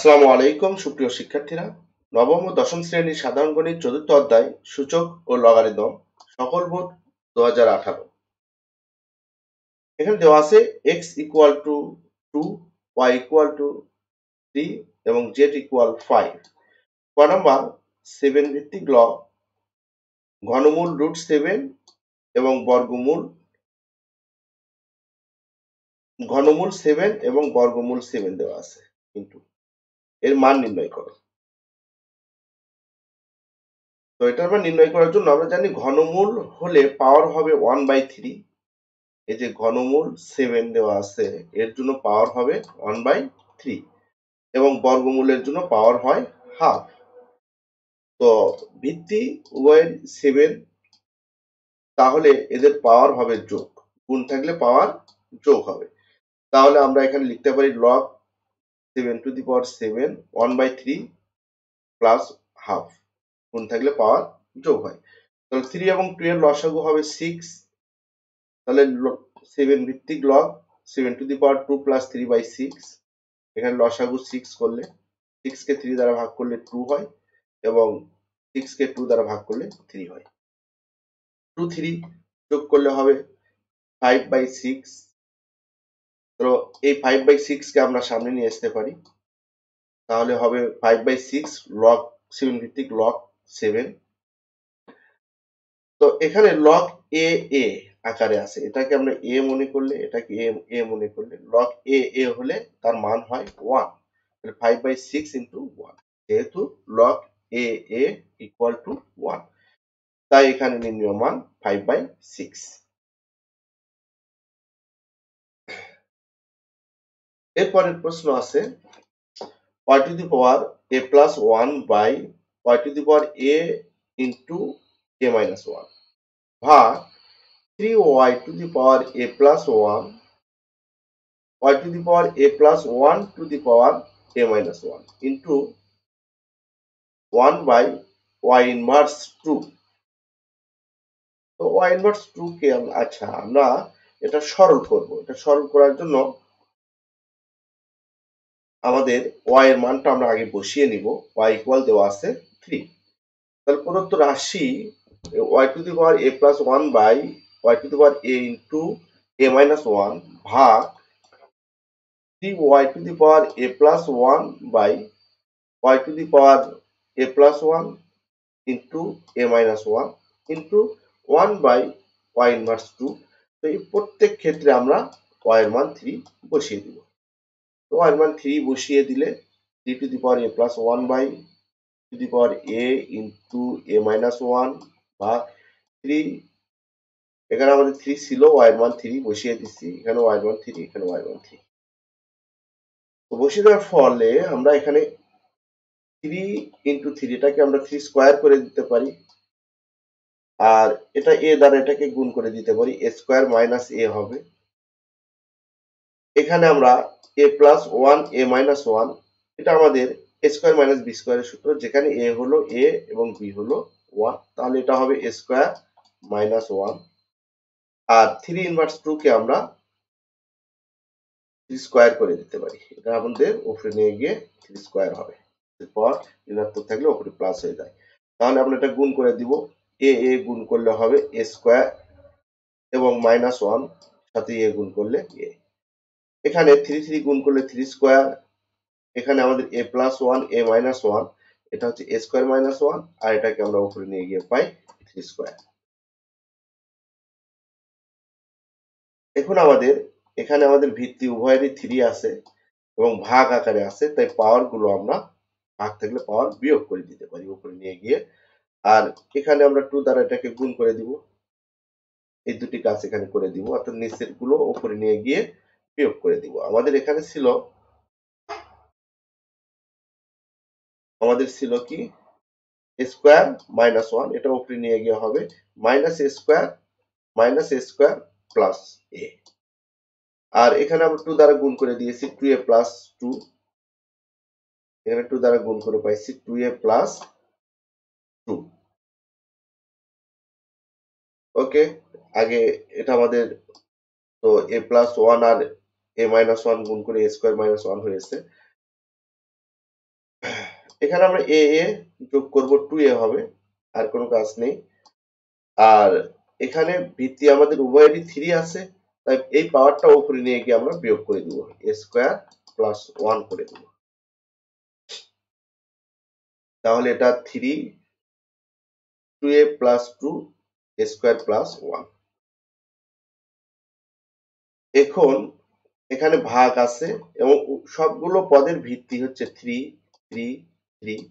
আসসালামু আলাইকুম সুপ্রিয় শিক্ষার্থীরা, নবম ও দশম শ্রেণীর সাধারণ গণিত চতুর্থ অধ্যায় সূচক ও লগারিদম সকল বোর্ড 2018। এখানে দেওয়া আছে x equal to 2, y equal to 3 এবং z ইকুয়াল 5। ক নাম্বার 7 ভিত্তিক লগ ঘনমূল √7 এবং বর্গমূল ঘনমূল 7 এবং বর্গমূল 7 দেওয়া আছে, কিন্তু এর মান নির্ণয় করো। তো এটার মান নির্ণয় করার জন্য আমরা জানি ঘনমূল হলে পাওয়ার হবে 1/3। এই যে ঘনমূল 7 দেওয়া আছে, এর জন্য পাওয়ার হবে 1/3 এবং বর্গমূলের জন্য পাওয়ার হয় হাফ। তো ভিত্তি উভয় 7, তাহলে এদের পাওয়ার হবে যোগ, গুণ থাকলে পাওয়ার যোগ হবে। তাহলে আমরা এখানে লিখতে পারি log 7 to the power 7 1/3 plus half, গুণ থাকলে পাওয়ার যোগ হয়। তাহলে 3 এবং 2 এর লসাগু হবে 6, তাহলে 7 ভিত্তিক log 7 to the power 2 plus 3/6। এখানে লসাগু 6 করলে 6 কে 3 দ্বারা ভাগ করলে 2 হয় এবং 6 কে 2 দ্বারা ভাগ করলে 3 হয়। 2 3 যোগ করলে হবে 5/6। তো এই 5/6 কে আমরা সামনে নিয়ে আসতে পারি, তাহলে হবে 5/6 লগ 7 ভিত্তিক লগ 7। তো এখানে লগ এ এ আকারে আছে, এটাকে আমরা এ মনে করলে, এটাকে এ এ মনে করলে লগ এ এ হলে তার মান হয় 1, তাহলে 5/6 ইন্টু 1, যেহেতু log a a equal to 1, তাই এখানে নির্ণয় মান 5/6। এরপরের প্রশ্ন আছে y to the power a plus 1 by y to the power a into a minus 1 ভাগ 3y to the power a plus 1 y to the power a plus 1 to the power a minus 1 into 1 by y inverse 2। তো y inverse 2 কে আচ্ছা আমরা এটা সরল করব। এটা সরল করার জন্য আমাদের y এর মানটা আমরা আগে বসিয়ে নিব। y ইকুয়াল দেওয়া আছে 3, তাহলে প্রদত্ত রাশি y to the power a plus 1 by y to the power a into a minus 1 ভাগ 3y to the power a plus 1 by y to the power a plus 1 into a minus 1 into 1 by y inverse 2। তো এই প্রত্যেক ক্ষেত্রে আমরা y এর মান 3 বসিয়ে দিব। তো y এর মান 3 বসিয়ে দিলে 3 to the power a plus 1 by to the power a into a minus 1 বা 3, এখানে আমাদের 3 ছিল, y এর মান 3 বসিয়ে দিচ্ছি। এখানে y এর মান 3, এখানে y এর মান 3। তো বসিয়ে দেওয়ার ফলে আমরা এখানে 3 ইনটু 3, এটাকে আমরা 3 স্কয়ার করে দিতে পারি, আর এটা a দ্বারা এটাকে গুণ করে দিতে পারি, a স্কয়ার মাইনাস a হবে। এখানে আমরা a প্লাস 1 a মাইনাস 1, এটা আমাদের a স্কয়ার মাইনাস b স্কয়ারের সূত্র, যেখানে a হলো a এবং b হলো 1, তাহলে এটা হবে a স্কয়ার মাইনাস 1। আর 3 ইনভার্স 2 কে আমরা 3 স্কয়ার করে দিতে পারি, এটা আমাদের উপরে নিয়ে গিয়ে 3 স্কয়ার হবে, এরপর ঋণাত্মক থাকলে উপরে প্লাস হয়ে যায়। তাহলে আমরা এটা গুণ করে দিব, a a গুণ করলে হবে a স্কয়ার এবং মাইনাস 1 সাথে a গুণ করলে a। এখানে 3 3 গুণ করলে 3 স্কয়ার, এখানে আমাদের a প্লাস 1 a মাইনাস 1, এটা হচ্ছে a স্কয়ার মাইনাস 1, আর এটাকে আমরা উপরে নিয়ে গিয়ে পাই 3 স্কয়ার। এখন আমাদের এখানে আমাদের ভিত্তি উভয়েরই 3 আছে এবং ভাগ আকারে আছে, তাই পাওয়ার গুলো আমরা ভাগ থাকলে পাওয়ার বিয়োগ করে দিতে পারি উপরে নিয়ে গিয়ে। আর এখানে আমরা 2 দ্বারা এটাকে গুণ করে দিব, এই দুটি কাজ এখানে করে দিব, অর্থাৎ নিচের গুলো উপরে নিয়ে গিয়ে বিয়োগ করে দিব। আমাদের ছিল কি a স্কয়ার মাইনাস 1, এটা উপরে নিয়ে গিয়ে হবে minus a square minus a square plus a। আর এখানে আমরা 2 দ্বারা গুণ করে দিয়েছি 2a প্লাস 2, এখানে 2 দ্বারা গুণ করে পাইছি 2a প্লাস 2। ওকে, আগে এটা আমাদের তো a প্লাস 1 আর a minus 1 গুণ করে a square minus 1 হয়েছে। এখানে আমরা a a যোগ করব 2a হবে আর কোনো কাজ নেই আর এখানে ভিত্তি আমাদের উভয়েরই 3 আছে তাই এই পাওয়ারটা উপরে নিয়ে গিয়ে আমরা বিয়োগ করে দেব a স্কয়ার প্লাস 1 করে দেব তাহলে এটা 3 2a plus 2 a square plus 1 এখন এখানে ভাগ আছে এবং সবগুলো পদের ভিত্তি হচ্ছে 3 3 3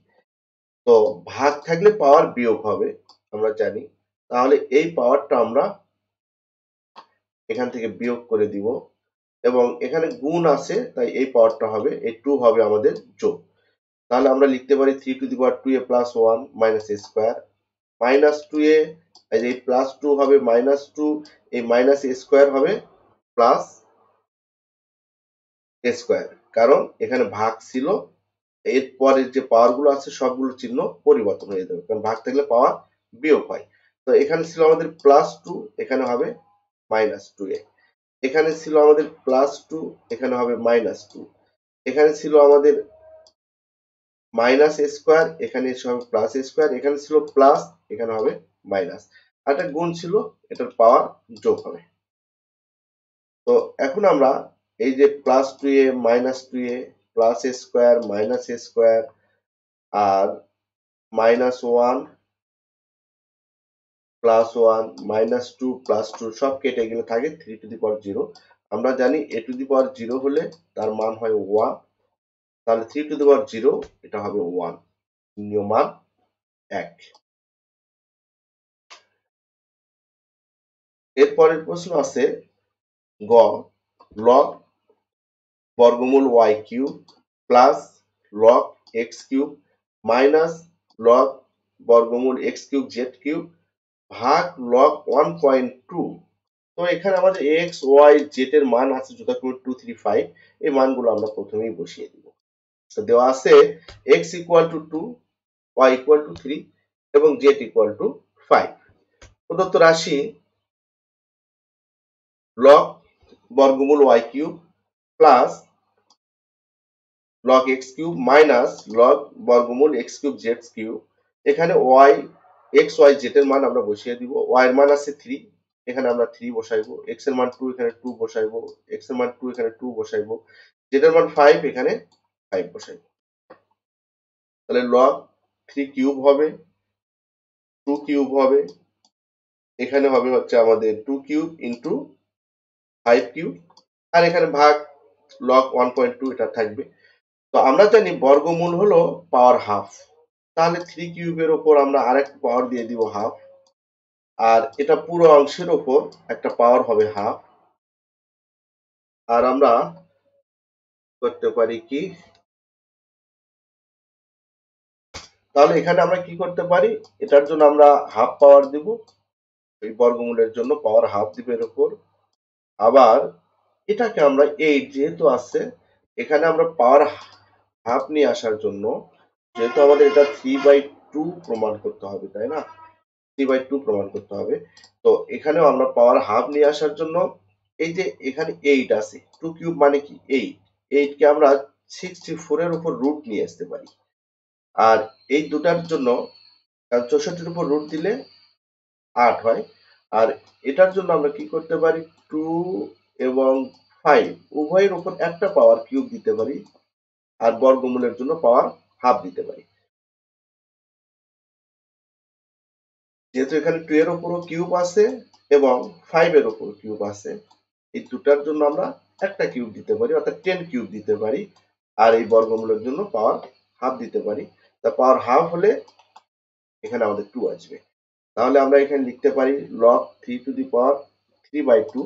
তো ভাগ থাকলে পাওয়ার বিয়োগ হবে আমরা জানি তাহলে এই পাওয়ারটা আমরা এখান থেকে বিয়োগ করে দিব এবং এখানে গুণ আছে তাই এই পাওয়ারটা হবে এই 2 হবে আমাদের যোগ তাহলে আমরা লিখতে পারি 3 to the power 2a plus 1 minus a square minus 2a as a plus 2 হবে minus 2 a minus a square হবে plus a square কারণ এখানে ভাগ ছিল এর পরের যে পাওয়ার গুলো আছে সবগুলো চিহ্ন পরিবর্তন হয়ে যাবে কারণ ভাগ থাকলে পাওয়ার বিয়োগ হয় তো এখানে ছিল আমাদের plus 2 এখানে হবে minus 2a এখানে ছিল আমাদের plus 2 এখানে হবে minus 2 এখানে ছিল আমাদের minus a square এখানে হবে plus a square এখানে ছিল plus এখানে হবে minus এটা গুণ ছিল এটার পাওয়ার যোগ হবে তো এখন আমরা এই যে plus 2a minus 2a plus a square আর minus 1 plus 1 minus 2 plus 2 সব কেটে গেলে থাকে 3 টু দি পাওয়ার 0 আমরা জানি a টু দি পাওয়ার 0 হলে তার মান হয় 1 তাহলে 3 টু দি পাওয়ার 0 এটা হবে 1 নিয়ম মান 1 এরপরের প্রশ্ন আছে গ log বর্গমূল y cube plus log x cube minus log বর্গমূল x কিউব z কিউব ভাগ log 1.2 তো এখানে আমাদের x y z এর মান আছে যথাক্রমে 2 3 5 এই মানগুলো আমরা প্রথমেই বসিয়ে দেব So দেওয়া আছে x equal to 2 y equal to 3 এবং z equal to 5 প্রদত্ত রাশি log বর্গমূল y cube plus log x cube minus log বর্গমূল x কিউব z কিউব এখানে y x y z এর মান আমরা বসিয়ে দিব y এর মান আছে 3 এখানে আমরা 3 বসাইবো x এর মান 2 এখানে 2 বসাইবো x এর মান 2 এখানে 2 বসাইবো z এর মান 5 এখানে 5% তাহলে log 3 কিউব হবে 2 কিউব হবে এখানে হবে হচ্ছে আমাদের 2 কিউব ইনটু 5 কিউব আর এখানে ভাগ log 1.2 এটা থাকবে তো আমরা জানি বর্গমূল হলো পাওয়ার হাফ তাহলে 3 কিউবের উপর আমরা আরেকটা পাওয়ার দিয়ে দিব হাফ আর এটা পুরো অংশের উপর একটা পাওয়ার হবে হাফ আর আমরা করতে পারি কি তাহলে এখানে আমরা কি করতে পারি এটার জন্য আমরা হাফ পাওয়ার দেব এই বর্গমূলের জন্য পাওয়ার হাফ দিব এর উপর আবার এটাকে আমরা 8 যেহেতু আছে এখানে আমরা পাওয়ার হাফ নিয়ে আসার জন্য যেহেতু আমাদের এটা 3/2 প্রমাণ করতে হবে তাই না 3/2 প্রমাণ করতে হবে তো এখানেও আমরা পাওয়ার হাফ নিয়ে আসার জন্য এই যে এখানে 8 আছে 2 কিউব মানে কি 8 কে আমরা 64 এর উপর রুট নিয়ে আসতে পারি আর এই দুটার জন্য 64 এর উপর রুট দিলে 8 হয় আর এটার জন্য আমরা কি করতে পারি 2 এবং 5 উভয়ের উপর একটা পাওয়ার কিউব দিতে পারি আর বর্গমূলের জন্য পাওয়ার হাফ দিতে পারি যেহেতু এখানে 2 এর উপরও কিউব আছে এবং 5 এর উপর কিউব আছে এই দুটার জন্য আমরা একটা কিউব দিতে পারি অর্থাৎ 10 কিউব দিতে পারি আর এই বর্গমূলের জন্য পাওয়ার হাফ দিতে পারি তা পাওয়ার হাফ হলে এখানে আমাদের 2 আসবে তাহলে আমরা এখানে লিখতে পারি log 3 টু দি পাওয়ার 3/2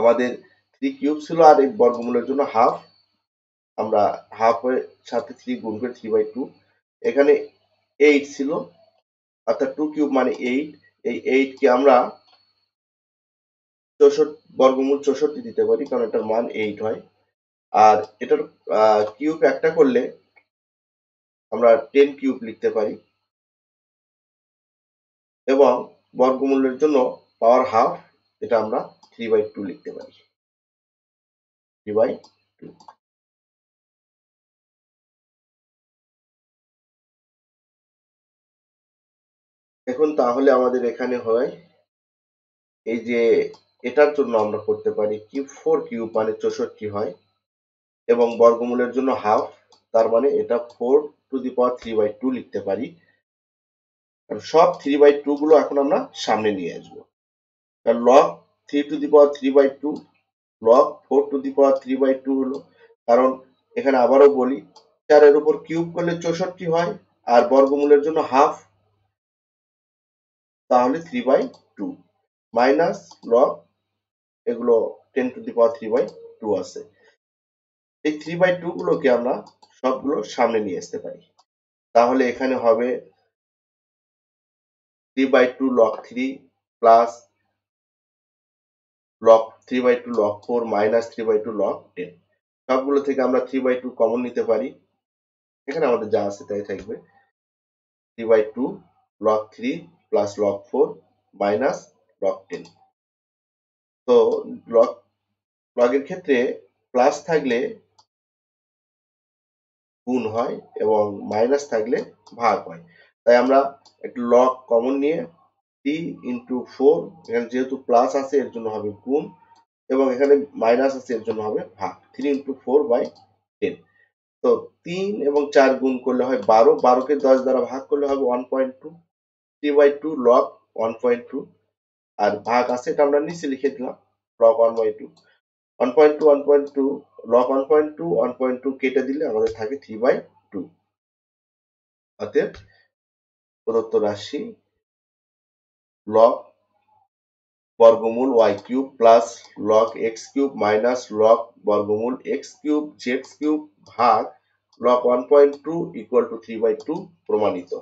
আমাদের 3 কিউব ছিল আর এই বর্গমূলের জন্য হাফ আমরা হাফ এর সাথে 3 গুণ করে 3/2 এখানে 8 ছিল অর্থাৎ 2 কিউব মানে 8 এই 8 কে আমরা 64 বর্গমূল 64 দিতে পারি কারণ এটার মান 8 হয় আর এটার কিউব একটা করলে আমরা 10 কিউব লিখতে পারি এবং বর্গমূলের জন্য পাওয়ার হাফ এটা আমরা 3/2 লিখতে পারি 3/2 এখন তাহলে আমাদের এখানে হয় এই যে এটার জন্য আমরা করতে পারি q4 কিউব মানে 64 হয় এবং বর্গমূলের জন্য হাফ তার মানে এটা 4 টু দি পাওয়ার 3/2 লিখতে পারি কারণ সব 3/2 গুলো এখন আমরা সামনে নিয়ে আসব কারণ log 3 to the power 3/2 log 4 to the power 3/2 হলো কারণ এখানে আবারো বলি 4 এর উপর কিউব করলে 64 হয় আর বর্গমূলের জন্য হাফ তাহলে 3/2 minus log এগুলো 10 টু দি পাওয়ার 3/2 আছে এই 3/2 গুলোকে আমরা সবগুলো সামনে নিয়ে আসতে পারি তাহলে এখানে হবে 3/2 log 3 plus log 3/2 log 4 minus 3/2 log 10 সবগুলো থেকে আমরা 3/2 কমন নিতে পারি এখানে আমাদের যা আছে তাই থাকবে 3/2 log 3 plus log 4 minus log 10 তো log এর ক্ষেত্রে প্লাস থাকলে গুণ হয় এবং মাইনাস থাকলে ভাগ হয় তাই আমরা একটা log কমন নিয়ে 3 into 4 এখানে যেহেতু প্লাস আছে এর জন্য হবে গুণ এবং এখানে মাইনাস আছে এর জন্য হবে ভাগ 3 into 4/10 তো 3 এবং 4 গুণ করলে হয় 12 12 কে 10 দ্বারা ভাগ করলে হবে 1.2 3/2 log 1.2 আর ভাগ আছে এটা আমরা নিচে লিখে দিলাম log 1/2 1.2 log 1.2 কেটে দিলে আমাদের থাকে 3/2 অতএব প্রদত্ত রাশি log বর্গমূল y³ plus log x³ minus log বর্গমূল x³ z³ ভাগ log 1.2 = 3/2 প্রমাণিত